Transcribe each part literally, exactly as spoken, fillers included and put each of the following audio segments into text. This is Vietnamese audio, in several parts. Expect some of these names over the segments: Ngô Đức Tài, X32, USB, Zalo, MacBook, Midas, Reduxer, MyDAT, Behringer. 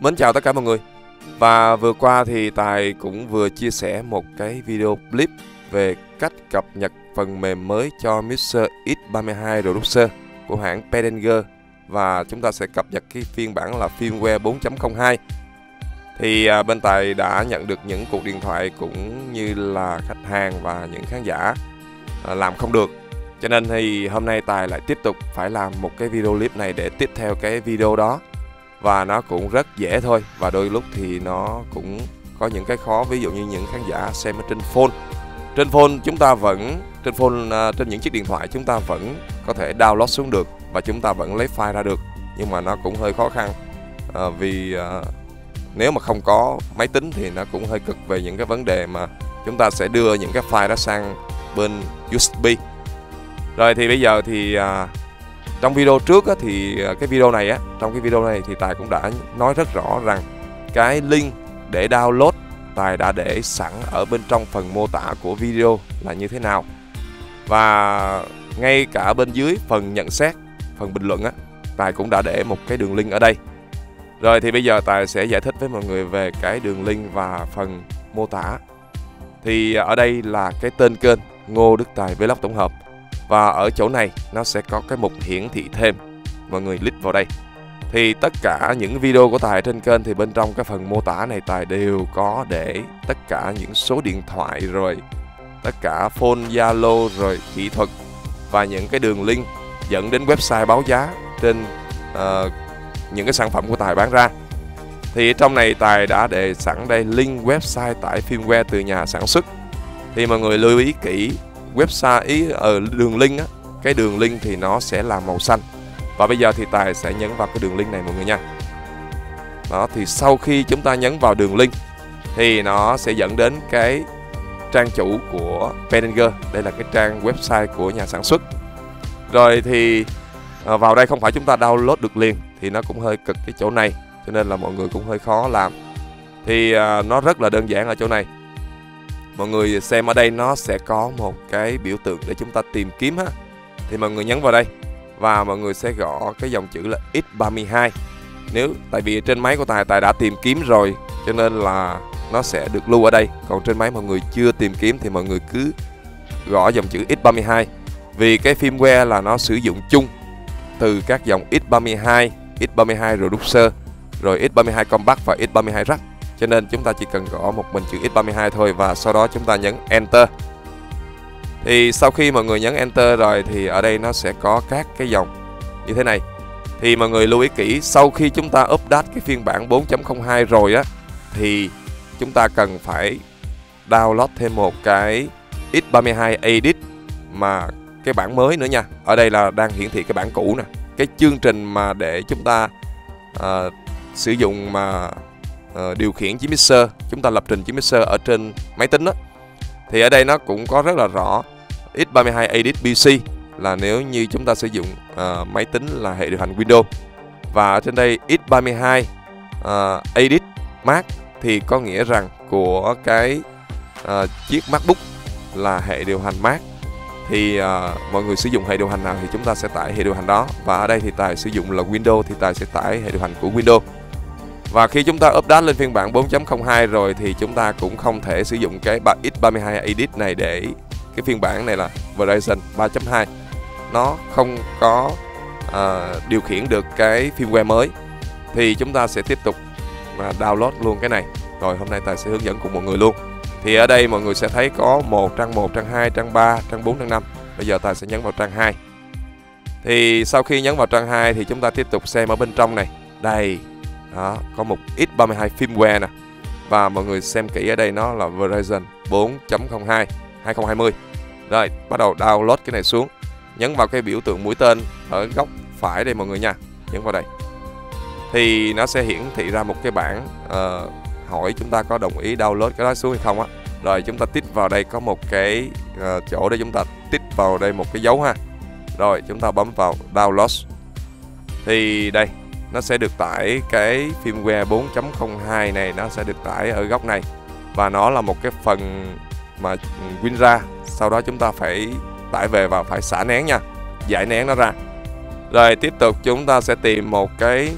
Mến chào tất cả mọi người. Và vừa qua thì Tài cũng vừa chia sẻ một cái video clip về cách cập nhật phần mềm mới cho mixer X ba mươi hai Reduxer của hãng Behringer. Và chúng ta sẽ cập nhật cái phiên bản là firmware bốn chấm không hai. Thì bên Tài đã nhận được những cuộc điện thoại cũng như là khách hàng và những khán giả làm không được. Cho nên thì hôm nay Tài lại tiếp tục phải làm một cái video clip này để tiếp theo cái video đó. Và nó cũng rất dễ thôi, và đôi lúc thì nó cũng có những cái khó, ví dụ như những khán giả xem ở trên phone. Trên phone chúng ta vẫn trên phone trên những chiếc điện thoại chúng ta vẫn có thể download xuống được và chúng ta vẫn lấy file ra được, nhưng mà nó cũng hơi khó khăn. À, vì à, nếu mà không có máy tính thì nó cũng hơi cực về những cái vấn đề mà chúng ta sẽ đưa những cái file đó sang bên u ét bê. Rồi thì bây giờ thì à, trong video trước á, thì cái video này á, trong cái video này thì Tài cũng đã nói rất rõ rằng cái link để download Tài đã để sẵn ở bên trong phần mô tả của video là như thế nào. Và ngay cả bên dưới phần nhận xét, phần bình luận á, Tài cũng đã để một cái đường link ở đây. Rồi thì bây giờ Tài sẽ giải thích với mọi người về cái đường link và phần mô tả. Thì ở đây là cái tên kênh Ngô Đức Tài Vlog Tổng Hợp. Và ở chỗ này nó sẽ có cái mục hiển thị thêm. Mọi người click vào đây. Thì tất cả những video của Tài trên kênh thì bên trong cái phần mô tả này Tài đều có để tất cả những số điện thoại rồi, tất cả phone, Zalo rồi kỹ thuật và những cái đường link dẫn đến website báo giá trên uh, những cái sản phẩm của Tài bán ra. Thì trong này Tài đã để sẵn đây link website tải firmware từ nhà sản xuất. Thì mọi người lưu ý kỹ website ý ở đường link á, cái đường link thì nó sẽ là màu xanh. Và bây giờ thì Tài sẽ nhấn vào cái đường link này mọi người nha. Đó, thì sau khi chúng ta nhấn vào đường link thì nó sẽ dẫn đến cái trang chủ của Behringer. Đây là cái trang website của nhà sản xuất. Rồi thì vào đây không phải chúng ta download được liền, thì nó cũng hơi cực cái chỗ này, cho nên là mọi người cũng hơi khó làm. Thì nó rất là đơn giản ở chỗ này. Mọi người xem ở đây nó sẽ có một cái biểu tượng để chúng ta tìm kiếm ha. Thì mọi người nhấn vào đây và mọi người sẽ gõ cái dòng chữ là X ba mươi hai. Nếu tại vì trên máy của Tài Tài đã tìm kiếm rồi cho nên là nó sẽ được lưu ở đây. Còn trên máy mọi người chưa tìm kiếm thì mọi người cứ gõ dòng chữ X ba mươi hai. Vì cái firmware là nó sử dụng chung từ các dòng X ba mươi hai, X ba mươi hai Reduxer, rồi X ba mươi hai Combat và X ba mươi hai Rack. Cho nên chúng ta chỉ cần gõ một mình chữ X ba mươi hai thôi và sau đó chúng ta nhấn Enter. Thì sau khi mọi người nhấn Enter rồi thì ở đây nó sẽ có các cái dòng như thế này. Thì mọi người lưu ý kỹ, sau khi chúng ta update cái phiên bản bốn chấm không hai rồi á, thì chúng ta cần phải download thêm một cái X ba mươi hai Edit mà cái bản mới nữa nha. Ở đây là đang hiển thị cái bản cũ nè. Cái chương trình mà để chúng ta uh, sử dụng mà Uh, điều khiển chiếc mixer, chúng ta lập trình chiếc mixer ở trên máy tính đó. Thì ở đây nó cũng có rất là rõ X ba mươi hai Edit pê xê là nếu như chúng ta sử dụng uh, máy tính là hệ điều hành Windows. Và ở trên đây X ba mươi hai uh, Edit Mac thì có nghĩa rằng của cái uh, chiếc MacBook là hệ điều hành Mac. Thì uh, mọi người sử dụng hệ điều hành nào thì chúng ta sẽ tải hệ điều hành đó. Và ở đây thì Tài sử dụng là Windows thì Tài sẽ tải hệ điều hành của Windows. Và khi chúng ta update lên phiên bản bốn chấm không hai rồi thì chúng ta cũng không thể sử dụng cái X ba mươi hai Edit này để cái phiên bản này là version ba chấm hai. Nó không có uh, điều khiển được cái firmware mới. Thì chúng ta sẽ tiếp tục mà download luôn cái này. Rồi hôm nay Tài sẽ hướng dẫn cùng mọi người luôn. Thì ở đây mọi người sẽ thấy có một trang một, trang hai, trang ba, trang bốn, trang năm. Bây giờ Tài sẽ nhấn vào trang hai. Thì sau khi nhấn vào trang hai thì chúng ta tiếp tục xem ở bên trong này. Đây. Đó, có mục X ba mươi hai firmware nè. Và mọi người xem kỹ ở đây nó là version bốn chấm không hai hai không hai không. Rồi, bắt đầu download cái này xuống. Nhấn vào cái biểu tượng mũi tên ở góc phải đây mọi người nha. Nhấn vào đây. Thì nó sẽ hiển thị ra một cái bảng uh, hỏi chúng ta có đồng ý download cái đó xuống hay không á. Rồi chúng ta tích vào đây có một cái uh, chỗ để chúng ta tích vào đây một cái dấu ha. Rồi chúng ta bấm vào download. Thì đây nó sẽ được tải cái firmware bốn chấm không hai này, nó sẽ được tải ở góc này. Và nó là một cái phần mà win ra, sau đó chúng ta phải tải về và phải xả nén nha, giải nén nó ra. Rồi tiếp tục chúng ta sẽ tìm một cái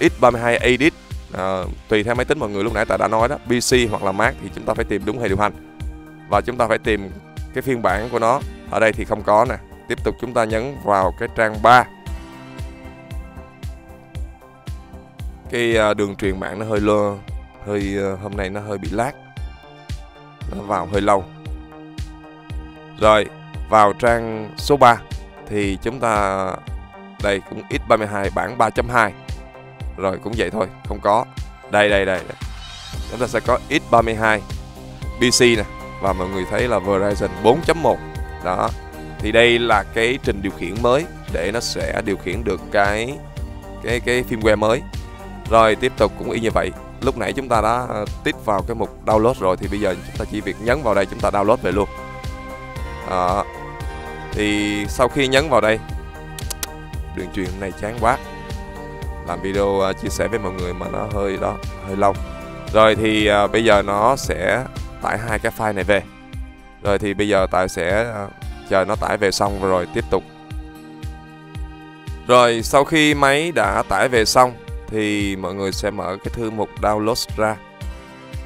X ba mươi hai Edit à, tùy theo máy tính mọi người. Lúc nãy Tài đã nói đó, pê xê hoặc là Mac thì chúng ta phải tìm đúng hệ điều hành và chúng ta phải tìm cái phiên bản của nó. Ở đây thì không có nè. Tiếp tục chúng ta nhấn vào cái trang ba. Cái đường truyền mạng nó hơi lơ, hơi hôm nay nó hơi bị lag, nó vào hơi lâu. Rồi vào trang số ba thì chúng ta đây cũng X ba mươi hai bản ba chấm hai. Rồi cũng vậy thôi, không có. Đây đây đây. đây. Chúng ta sẽ có X ba mươi hai pê xê nè và mọi người thấy là version bốn chấm một. Đó. Thì đây là cái trình điều khiển mới để nó sẽ điều khiển được cái cái cái firmware mới. Rồi tiếp tục cũng y như vậy. Lúc nãy chúng ta đã tích vào cái mục download rồi thì bây giờ chúng ta chỉ việc nhấn vào đây, chúng ta download về luôn. À, thì sau khi nhấn vào đây, đường truyền này chán quá, làm video chia sẻ với mọi người mà nó hơi đó hơi lâu. Rồi thì à, bây giờ nó sẽ tải hai cái file này về. Rồi thì bây giờ Tài sẽ chờ nó tải về xong rồi tiếp tục. Rồi sau khi máy đã tải về xong thì mọi người sẽ mở cái thư mục download ra.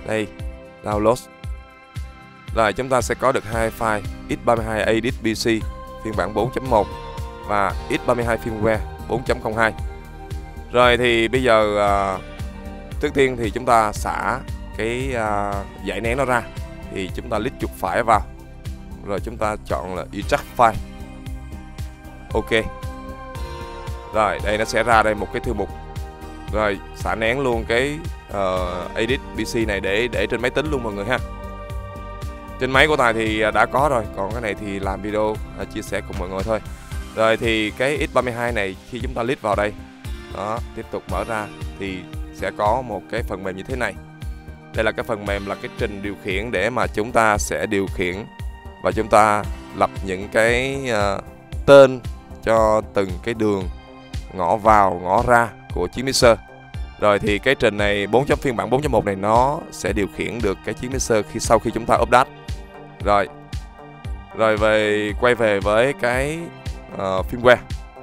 Đây, download. Rồi chúng ta sẽ có được hai file X ba mươi hai Edit pê xê phiên bản bốn chấm một và X ba mươi hai firmware bốn chấm không hai. Rồi thì bây giờ à, trước tiên thì chúng ta xả cái à, dải nén nó ra. Thì chúng ta click chuột phải vào. Rồi chúng ta chọn là extract file. Ok. Rồi đây nó sẽ ra đây một cái thư mục. Rồi xả nén luôn cái uh, Edit pê xê này để để trên máy tính luôn mọi người ha. Trên máy của Tài thì đã có rồi, còn cái này thì làm video uh, chia sẻ cùng mọi người thôi. Rồi thì cái X ba mươi hai này khi chúng ta click vào đây, đó, tiếp tục mở ra thì sẽ có một cái phần mềm như thế này. Đây là cái phần mềm là cái trình điều khiển để mà chúng ta sẽ điều khiển và chúng ta lập những cái uh, tên cho từng cái đường ngõ vào ngõ ra của chiếc mixer. Rồi thì cái trình này bốn chấm phiên bản bốn chấm một này nó sẽ điều khiển được cái chiếc mixer khi sau khi chúng ta update. Rồi. Rồi về quay về với cái uh, firmware.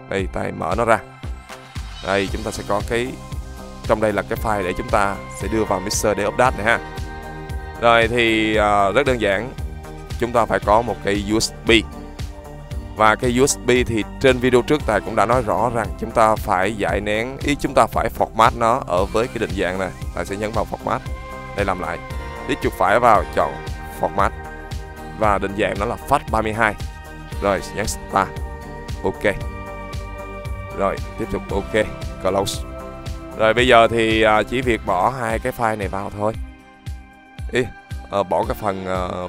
Đây Tài mở nó ra. Đây chúng ta sẽ có cái trong đây là cái file để chúng ta sẽ đưa vào mixer để update này ha. Rồi thì uh, rất đơn giản. Chúng ta phải có một cái u ét bê. Và cái u ét bê thì trên video trước Tài cũng đã nói rõ rằng chúng ta phải giải nén, ý chúng ta phải format nó ở với cái định dạng này. Tài sẽ nhấn vào format. Đây làm lại. Click chuột phải vào, chọn format. Và định dạng nó là F A T ba mươi hai. Rồi nhấn Start. Ok. Rồi tiếp tục ok. Close. Rồi bây giờ thì chỉ việc bỏ hai cái file này vào thôi. Ý, bỏ cái phần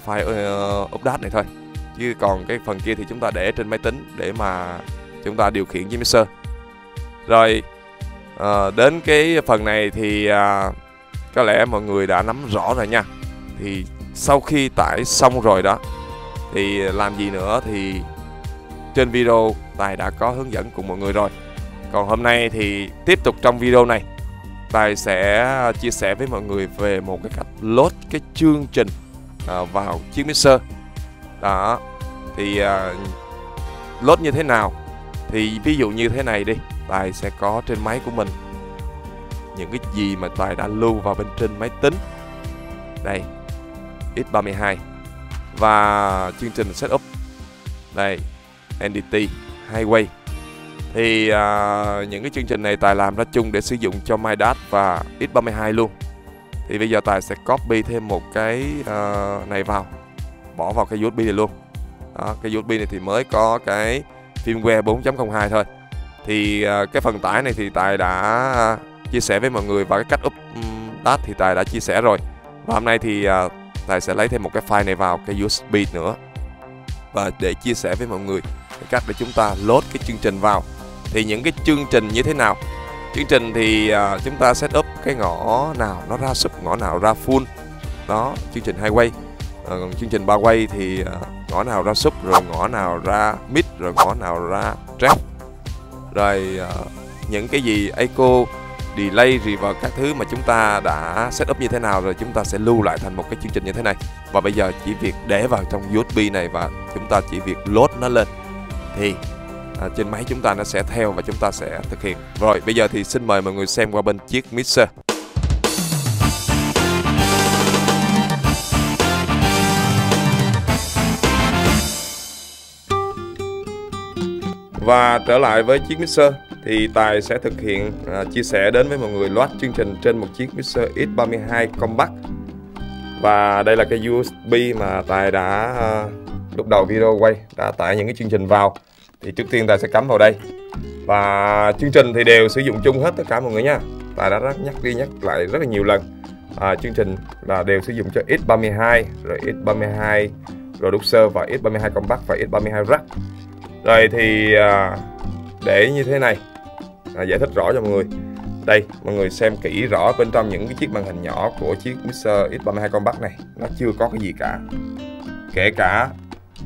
file update này thôi. Chứ còn cái phần kia thì chúng ta để trên máy tính để mà chúng ta điều khiển với mixer. Rồi à, đến cái phần này thì à, có lẽ mọi người đã nắm rõ rồi nha. Thì sau khi tải xong rồi đó thì làm gì nữa thì trên video Tài đã có hướng dẫn cùng mọi người rồi. Còn hôm nay thì tiếp tục trong video này Tài sẽ chia sẻ với mọi người về một cái cách load cái chương trình à, vào chiếc mixer. Đó, thì uh, load như thế nào? Thì ví dụ như thế này đi, Tài sẽ có trên máy của mình những cái gì mà Tài đã lưu vào bên trên máy tính. Đây, X ba mươi hai. Và chương trình setup. Đây, en đê tê, Highway. Thì uh, những cái chương trình này Tài làm ra chung để sử dụng cho MyDAT và X ba mươi hai luôn. Thì bây giờ Tài sẽ copy thêm một cái uh, này vào, bỏ vào cái u ét bê này luôn. Đó, cái u ét bê này thì mới có cái firmware bốn chấm không hai thôi. Thì uh, cái phần tải này thì Tài đã chia sẻ với mọi người và cái cách update thì Tài đã chia sẻ rồi. Và hôm nay thì uh, Tài sẽ lấy thêm một cái file này vào cái u ét bê nữa và để chia sẻ với mọi người cái cách để chúng ta load cái chương trình vào. Thì những cái chương trình như thế nào? Chương trình thì uh, chúng ta setup cái ngõ nào nó ra sub, ngõ nào ra full. Đó, chương trình highway. Uh, chương trình ba quay thì uh, ngõ nào ra sub, rồi ngõ nào ra mid, rồi ngõ nào ra trap. Rồi uh, những cái gì echo, delay, reverb, các thứ mà chúng ta đã setup như thế nào rồi chúng ta sẽ lưu lại thành một cái chương trình như thế này. Và bây giờ chỉ việc để vào trong u ét bê này và chúng ta chỉ việc load nó lên thì uh, trên máy chúng ta nó sẽ theo và chúng ta sẽ thực hiện. Rồi bây giờ thì xin mời mọi người xem qua bên chiếc mixer. Và trở lại với chiếc mixer thì Tài sẽ thực hiện à, chia sẻ đến với mọi người loạt chương trình trên một chiếc mixer X ba mươi hai Combat. Và đây là cái u ét bê mà Tài đã à, lúc đầu video quay đã tải những cái chương trình vào. Thì trước tiên Tài sẽ cắm vào đây. Và chương trình thì đều sử dụng chung hết tất cả mọi người nha. Tài đã nhắc đi nhắc lại rất là nhiều lần. À, chương trình là đều sử dụng cho X ba mươi hai, rồi X ba mươi hai Reduxer và X ba mươi hai Compact và X ba mươi hai Rack. Rồi thì à, để như thế này à, giải thích rõ cho mọi người. Đây, mọi người xem kỹ rõ bên trong những cái chiếc màn hình nhỏ của chiếc mixer X ba mươi hai Compact này, nó chưa có cái gì cả. Kể cả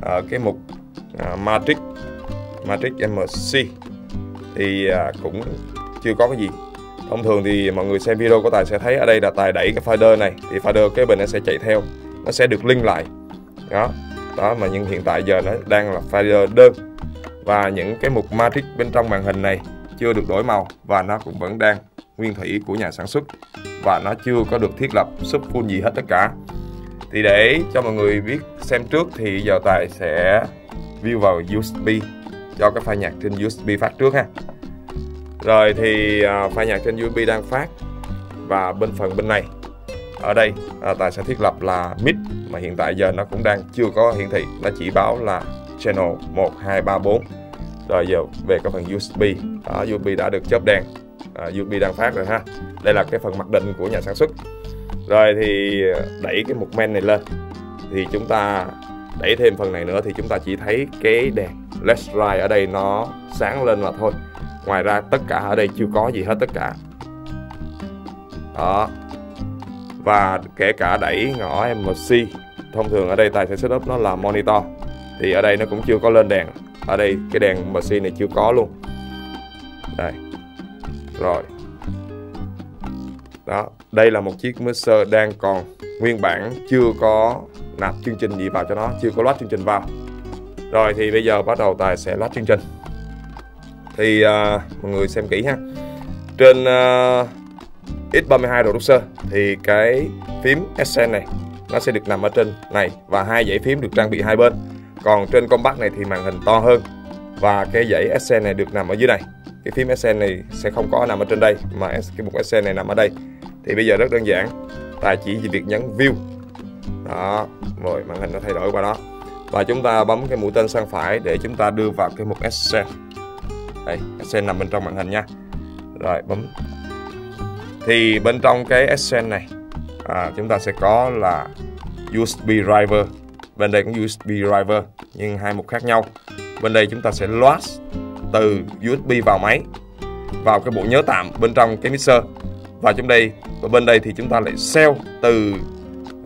à, cái mục à, Matrix Matrix em xê thì à, cũng chưa có cái gì. Thông thường thì mọi người xem video của Tài sẽ thấy ở đây là Tài đẩy cái folder này thì folder kế bên nó sẽ chạy theo, nó sẽ được link lại đó đó mà, nhưng hiện tại giờ nó đang là folder đơn và những cái mục matrix bên trong màn hình này chưa được đổi màu và nó cũng vẫn đang nguyên thủy của nhà sản xuất và nó chưa có được thiết lập subfull gì hết tất cả. Thì để cho mọi người biết xem trước thì giờ Tài sẽ view vào u ét bê cho cái file nhạc trên u ét bê phát trước ha. Rồi thì uh, file nhạc trên u ét bê đang phát và bên phần bên này ở đây uh, Tài sẽ thiết lập là mid mà hiện tại giờ nó cũng đang chưa có hiển thị, nó chỉ báo là channel một hai ba bốn. Rồi giờ về cái phần u ét bê, đó, u ét bê đã được chớp đèn, uh, u ét bê đang phát rồi ha. Đây là cái phần mặc định của nhà sản xuất. Rồi thì đẩy cái mục men này lên thì chúng ta đẩy thêm phần này nữa thì chúng ta chỉ thấy cái đèn led right ở đây nó sáng lên là thôi. Ngoài ra tất cả ở đây chưa có gì hết tất cả. Đó. Và kể cả đẩy ngõ em xê, thông thường ở đây Tài sẽ setup nó là monitor. Thì ở đây nó cũng chưa có lên đèn. Ở đây cái đèn em xê này chưa có luôn. Đây. Rồi. Đó, đây là một chiếc mixer đang còn nguyên bản, chưa có nạp chương trình gì vào cho nó, chưa có load chương trình vào. Rồi thì bây giờ bắt đầu Tài sẽ load chương trình. Thì uh, mọi người xem kỹ ha. Trên uh, X ba mươi hai Reduxer thì cái phím Ascend này nó sẽ được nằm ở trên này và hai dãy phím được trang bị hai bên. Còn trên Compact này thì màn hình to hơn và cái dãy Ascend này được nằm ở dưới này. Cái phím Ascend này sẽ không có nằm ở trên đây mà cái mục Ascend này nằm ở đây. Thì bây giờ rất đơn giản, Tài chỉ việc nhấn View. Đó, rồi màn hình nó thay đổi qua đó. Và chúng ta bấm cái mũi tên sang phải để chúng ta đưa vào cái mục Ascend. Đây, Ascend nằm bên trong màn hình nha. Rồi bấm. Thì bên trong cái Ascend này à, chúng ta sẽ có là u ét bê driver. Bên đây cũng u ét bê driver nhưng hai mục khác nhau. Bên đây chúng ta sẽ load từ u ét bê vào máy, vào cái bộ nhớ tạm bên trong cái mixer. Và trong đây, và bên đây thì chúng ta lại sell từ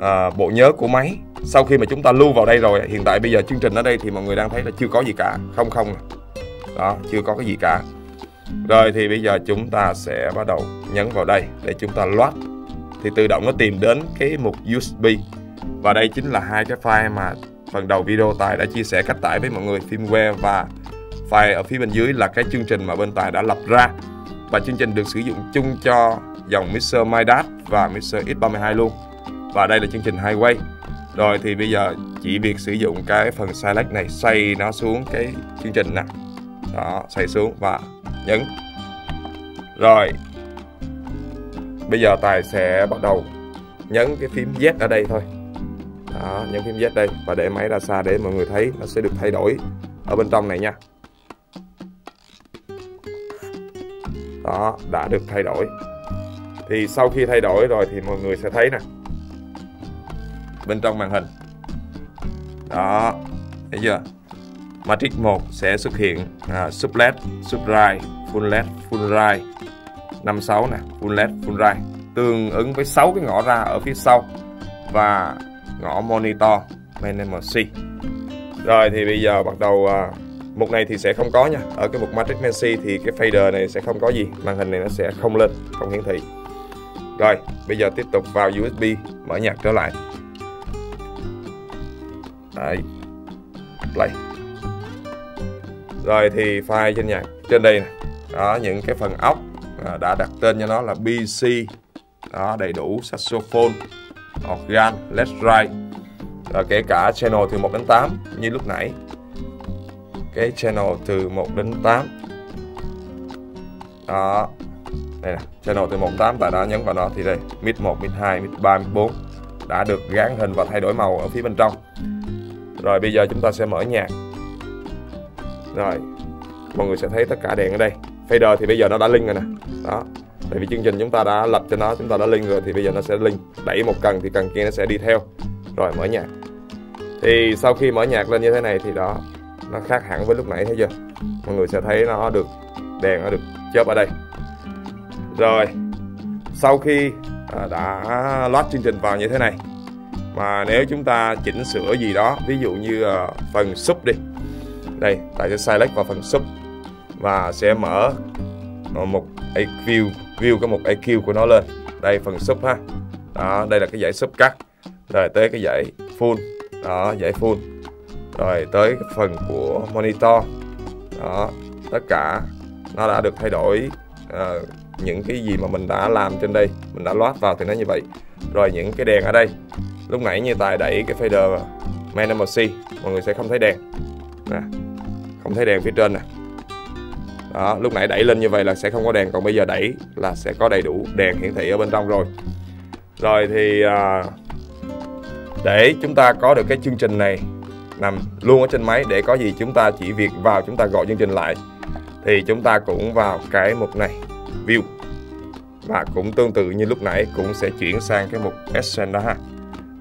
à, bộ nhớ của máy. Sau khi mà chúng ta lưu vào đây rồi, hiện tại bây giờ chương trình ở đây thì mọi người đang thấy là chưa có gì cả. Không không nè. Đó, chưa có cái gì cả. Rồi thì bây giờ chúng ta sẽ bắt đầu nhấn vào đây để chúng ta load. Thì tự động nó tìm đến cái mục u ét bê. Và đây chính là hai cái file mà phần đầu video Tài đã chia sẻ cách tải với mọi người, firmware và file ở phía bên dưới là cái chương trình mà bên Tài đã lập ra. Và chương trình được sử dụng chung cho dòng mixer Midas và mixer X ba mươi hai luôn. Và đây là chương trình Highway. Rồi thì bây giờ chỉ việc sử dụng cái phần select này, xoay nó xuống cái chương trình nè. Đó, xoay xuống và nhấn. Rồi bây giờ Tài sẽ bắt đầu nhấn cái phím Z ở đây thôi. Đó, nhấn phím Z đây và để máy ra xa để mọi người thấy nó sẽ được thay đổi ở bên trong này nha. Đó, đã được thay đổi. Thì sau khi thay đổi rồi thì mọi người sẽ thấy nè, bên trong màn hình. Đó, thấy chưa? Matrix một sẽ xuất hiện à, sub led, sub right, full led, full right, năm sáu nè, full led, full right, tương ứng với sáu cái ngõ ra ở phía sau và ngõ monitor main em xê. Rồi thì bây giờ bắt đầu à, mục này thì sẽ không có nha. Ở cái mục matrix em xê thì cái fader này sẽ không có gì, màn hình này nó sẽ không lên, không hiển thị. Rồi, bây giờ tiếp tục vào u ét bê, mở nhạc trở lại. Đấy. Play. Rồi thì file trên nhạc trên đây nè. Đó, những cái phần ốc à, đã đặt tên cho nó là bê xê. Đó, đầy đủ saxophone, organ, led right. Rồi kể cả channel từ một đến tám như lúc nãy. cái channel từ một đến tám. Đó. Đây nè, channel từ một đến tám, tại đó nhấn vào nó thì đây, mid một, mid hai, mid ba, mid bốn đã được gắn hình và thay đổi màu ở phía bên trong. Rồi bây giờ chúng ta sẽ mở nhạc. Rồi, mọi người sẽ thấy tất cả đèn ở đây. Fader thì bây giờ nó đã link rồi nè. Đó. Tại vì chương trình chúng ta đã lập cho nó, chúng ta đã link rồi thì bây giờ nó sẽ link. Đẩy một cần thì cần kia nó sẽ đi theo. Rồi mở nhạc. Thì sau khi mở nhạc lên như thế này thì đó, nó khác hẳn với lúc nãy, thấy chưa? Mọi người sẽ thấy nó được đèn, nó được chớp ở đây. Rồi sau khi đã load chương trình vào như thế này, mà nếu chúng ta chỉnh sửa gì đó, ví dụ như phần sub đi, đây ta sẽ select vào phần sub và sẽ mở một view view có một i kiu của nó lên. Đây phần sub ha, đó đây là cái dãy sub cắt, rồi tới cái dãy full, đó dãy full, rồi tới cái phần của monitor, đó tất cả nó đã được thay đổi. Uh, những cái gì mà mình đã làm trên đây, mình đã load vào thì nó như vậy. Rồi những cái đèn ở đây, lúc nãy như Tài đẩy cái fader Manamosi, mọi người sẽ không thấy đèn nè, không thấy đèn phía trên nè. Đó, lúc nãy đẩy lên như vậy là sẽ không có đèn, còn bây giờ đẩy là sẽ có đầy đủ đèn hiển thị ở bên trong rồi. Rồi thì à, để chúng ta có được cái chương trình này nằm luôn ở trên máy, để có gì chúng ta chỉ việc vào chúng ta gọi chương trình lại, thì chúng ta cũng vào cái mục này view và cũng tương tự như lúc nãy, cũng sẽ chuyển sang cái mục Ascend đó ha.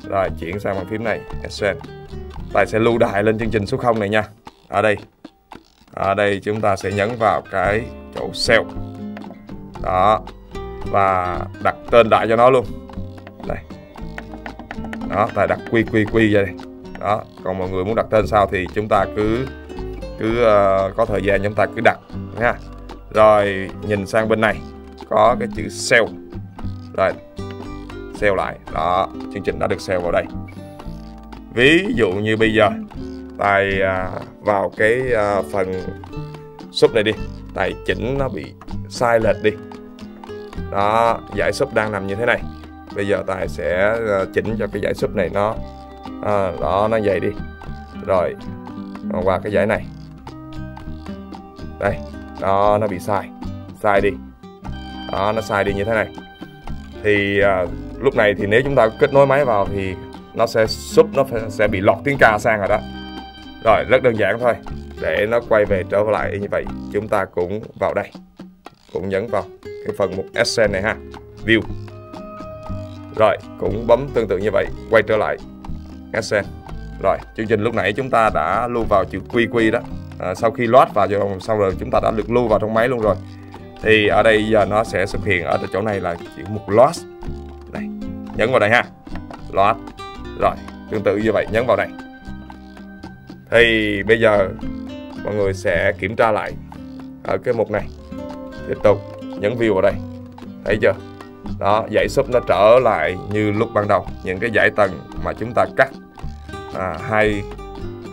Rồi chuyển sang bàn phím này Ascend. Tài sẽ lưu đại lên chương trình số không này nha. Ở đây, ở đây chúng ta sẽ nhấn vào cái chỗ Sell đó và đặt tên đại cho nó luôn. Đây đó, Tài đặt quy quy quy vậy đây. Đó, còn mọi người muốn đặt tên sao thì chúng ta cứ cứ uh, có thời gian chúng ta cứ đặt nha. Rồi nhìn sang bên này có cái chữ sell, rồi sell lại đó, chương trình đã được sell vào đây. Ví dụ như bây giờ Tài uh, vào cái uh, phần sub này đi, Tài chỉnh nó bị sai lệch đi. Đó, giải sub đang nằm như thế này, bây giờ Tài sẽ uh, chỉnh cho cái giải sub này nó uh, đó nó dày đi, rồi qua cái giải này đây, đó nó bị sai sai đi, đó nó sai đi như thế này. Thì à, lúc này thì nếu chúng ta kết nối máy vào thì nó sẽ sub, nó sẽ bị lọt tiếng ca sang rồi đó. Rồi rất đơn giản thôi, để nó quay về trở lại như vậy chúng ta cũng vào đây, cũng nhấn vào cái phần mục Ascend này ha, view, rồi cũng bấm tương tự như vậy, quay trở lại Ascend. Rồi chương trình lúc nãy chúng ta đã lưu vào chữ quy quy đó, à, sau khi load vào rồi xong rồi chúng ta đã được lưu vào trong máy luôn rồi. Thì ở đây giờ nó sẽ xuất hiện ở chỗ này là chữ mục load đây, nhấn vào đây ha, load. Rồi tương tự như vậy nhấn vào đây. Thì bây giờ mọi người sẽ kiểm tra lại ở cái mục này, tiếp tục nhấn view vào đây, thấy chưa? Đó, dãy sub nó trở lại như lúc ban đầu, những cái dãy tầng mà chúng ta cắt. À, hai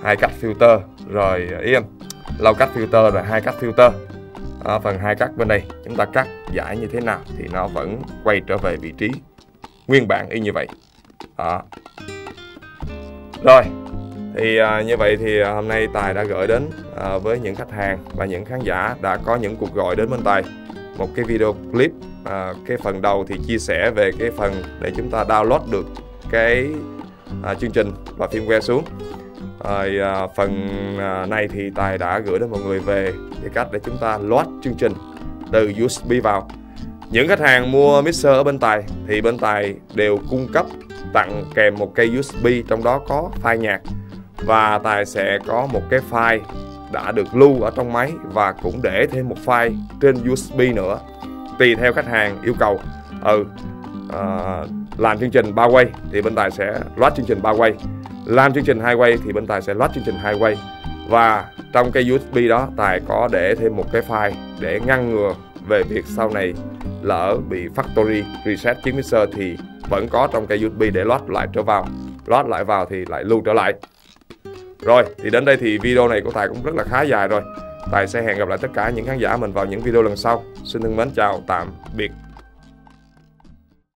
hai cách filter rồi yên lâu cách filter rồi hai cách filter à, phần hai cắt bên đây chúng ta cắt giải như thế nào thì nó vẫn quay trở về vị trí nguyên bản y như vậy đó. Rồi thì à, như vậy thì hôm nay Tài đã gửi đến à, với những khách hàng và những khán giả đã có những cuộc gọi đến bên Tài một cái video clip. À, cái phần đầu thì chia sẻ về cái phần để chúng ta download được cái À, chương trình và firmware xuống. Rồi à, phần à, này thì Tài đã gửi đến mọi người về cái cách để chúng ta load chương trình từ u ét bê vào. Những khách hàng mua mixer ở bên Tài thì bên Tài đều cung cấp tặng kèm một cây u ét bê, trong đó có file nhạc, và Tài sẽ có một cái file đã được lưu ở trong máy và cũng để thêm một file trên u ét bê nữa, tùy theo khách hàng yêu cầu. Ừ à, làm chương trình ba quay thì bên Tài sẽ load chương trình ba quay, làm chương trình hai quay thì bên Tài sẽ load chương trình hai quay, và trong cái u ét bê đó Tài có để thêm một cái file để ngăn ngừa về việc sau này lỡ bị factory reset chiếc mixer thì vẫn có trong cái u ét bê để load lại trở vào, load lại vào thì lại lưu trở lại. Rồi thì đến đây thì video này của Tài cũng rất là khá dài rồi. Tài sẽ hẹn gặp lại tất cả những khán giả mình vào những video lần sau. Xin thân mến chào tạm biệt.